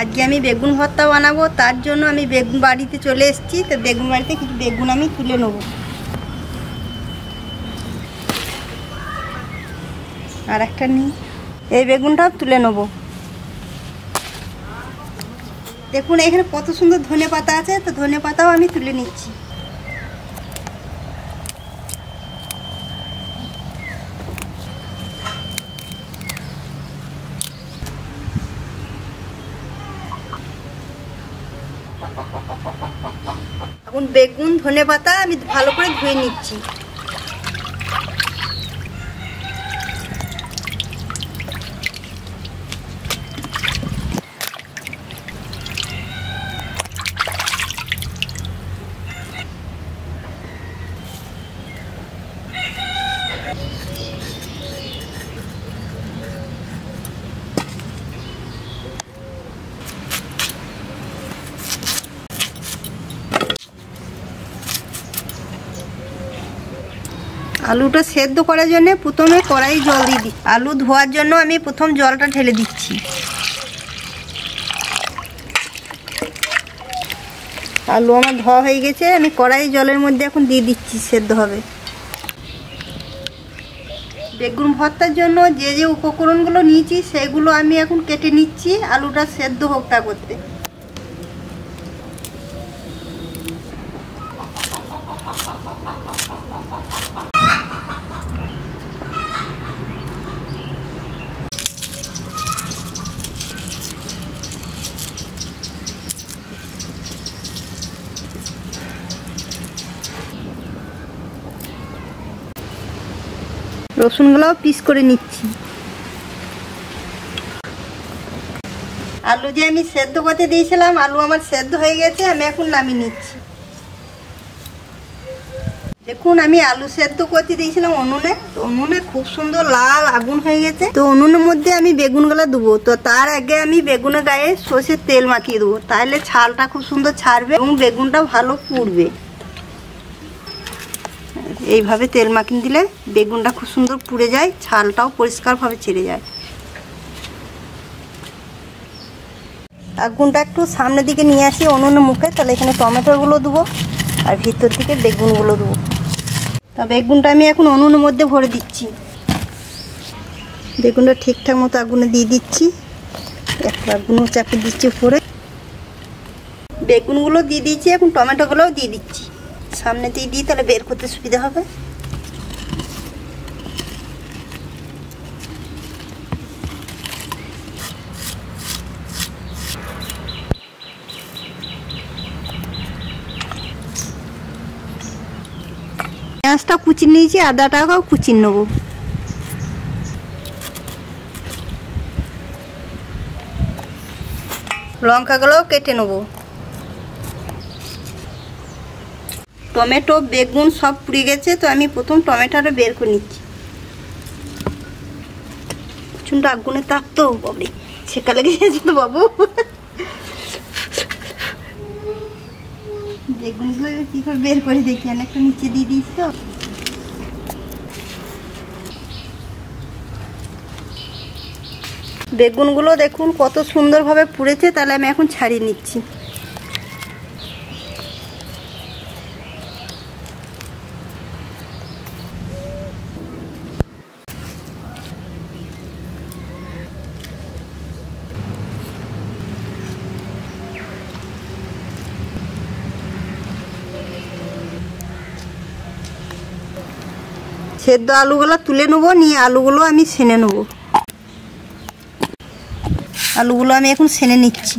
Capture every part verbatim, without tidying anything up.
আজকে আমি বেগুন ভর্তা বানাবো। তার জন্য আমি বেগুন বাড়িতে চলে এসেছি। তো বেগুন বাড়িতে কিছু বেগুন আমি তুলে নেব। আর একটা নিই, এই বেগুনটাও তুলে নেব। দেখুন এখানে কত সুন্দর ধনে পাতা আছে, তো ধনে পাতাও আমি তুলে নিচ্ছি। এখন বেগুন ধনে পাতা আমি ভালো করে ধুয়ে নিচ্ছি। আলুটা সেদ্ধ করার জন্য প্রথমে কড়াই জল দিয়ে দিই। আলু ধোয়ার জন্য আমি প্রথম জলটা ঢেলে দিচ্ছি। আলু আমার ধোয়া হয়ে গেছে, আমি কড়াই জলের মধ্যে এখন দিয়ে দিচ্ছি, সেদ্ধ হবে। বেগুন ভর্তার জন্য যে যে উপকরণগুলো নিয়েছি সেগুলো আমি এখন কেটে নিচ্ছি আলুটা সেদ্ধ ভর্তা করতে। রসুনগুলো পিস করে নিচ্ছি। আলু যে আমি সেদ্ধ করতে দিয়েছিলাম, আলু আমার সেদ্ধ হয়ে গেছে, আমি এখন নামিয়ে নিচ্ছি। দেখুন আমি আলু সেদ্ধ করতে দিয়েছিলাম উনুনে, তো উনুনে খুব সুন্দর লাল আগুন হয়ে গেছে। তো উনুনের মধ্যে আমি বেগুনগুলো দেবো। তো তার আগে আমি বেগুনের গায়ে সর্ষের তেল মাখিয়ে দেবো, তাহলে ছালটা খুব সুন্দর ছাড়বে এবং বেগুনটা ভালো পুড়বে। এইভাবে তেল মাখিয়ে দিলে বেগুনটা খুব সুন্দর পুড়ে যায়, ছালটাও পরিষ্কারভাবে ছেড়ে যায়। আগুনটা একটু সামনের দিকে নিয়ে আসি উনুনের মুখে, তাহলে এখানে টমেটোগুলো দেবো আর ভিতর থেকে বেগুনগুলো দেবো। তা বেগুনটা আমি এখন উনুনের মধ্যে ভরে দিচ্ছি। বেগুনটা ঠিকঠাক মতো আগুনে দিয়ে দিচ্ছি, একটা আগুনও চাপে দিচ্ছি উপরে। বেগুনগুলো দিয়ে দিচ্ছি, এখন টমেটোগুলোও দিয়ে দিচ্ছি। সামনেতেই দিই, তাহলে বের করতে সুবিধা হবে। পেঁয়াজটা কুচিয়ে নিয়েছি, আদাটাও কুচিয়ে নেবো। লঙ্কাগুলোও কেটে নেবো। টমেটো বেগুন সব পুড়ে গেছে, তো আমি প্রথম টমেটোটা বের করে নিচ্ছি। প্রচণ্ড আগুনে তাপ তো বাবু, ছেঁকা লেগে গেছে তো বাবু। বেগুনগুলো কি করে বের করে দেখি, অনেকটা নিচে দিয়ে দিয়েছি। তো বেগুনগুলো দেখুন কত সুন্দরভাবে পুড়েছে, তাহলে আমি এখন ছাড়িয়ে নিচ্ছি। সেদ্ধ আলুগুলো তুলে নেবো, নিয়ে আলুগুলো আমি সেনে নেবো। আলুগুলো আমি এখন সেনে নিচ্ছি।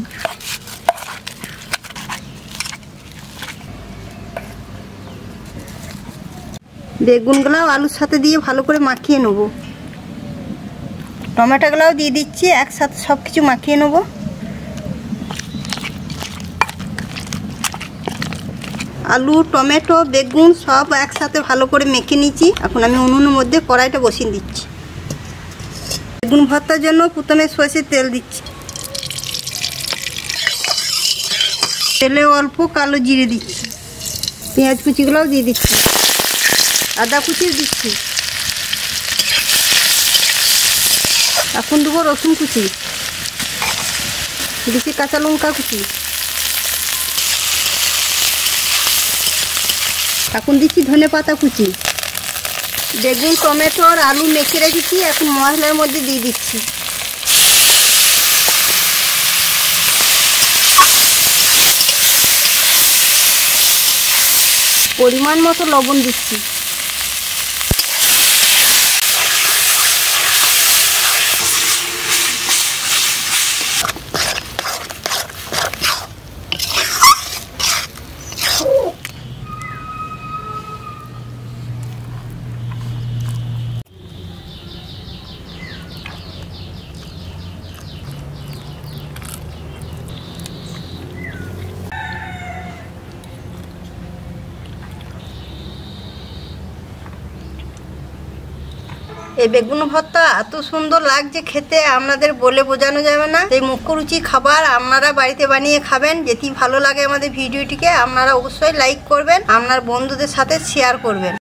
বেগুনগুলাও আলুর সাথে দিয়ে ভালো করে মাখিয়ে নেবো। টমেটোগুলোও দিয়ে দিচ্ছি, একসাথে সব কিছু মাখিয়ে নেবো। আলু টমেটো বেগুন সব একসাথে ভালো করে মেখে নিচ্ছি। এখন আমি উনুনের মধ্যে কড়াইটা বসিয়ে দিচ্ছি। বেগুন ভর্তার জন্য প্রথমে সর্ষের তেল দিচ্ছি। তেলে অল্প কালো জিরে দিচ্ছি, পেঁয়াজ কুচিগুলোও দিয়ে দিচ্ছি, আদা কুচিও দিচ্ছি। এখন দেবো রসুন কুচি, দিছি কাঁচা লঙ্কা কুচি, এখন দিচ্ছি ধনে পাতা কুচি। বেগুন টমেটো আর আলু মেখে রেখেছি, এখন মশলার মধ্যে দিয়ে দিচ্ছি। পরিমাণ মতো লবণ দিচ্ছি। এই বেগুন ভর্তা এত সুন্দর লাগছে খেতে, আপনাদের বলে বোঝানো যাবে না। এই মুখরুচি খাবার আপনারা বাড়িতে বানিয়ে খাবেন। যদি ভালো লাগে আমাদের ভিডিওটিকে আপনারা অবশ্যই লাইক করবেন, আপনার বন্ধুদের সাথে শেয়ার করবেন।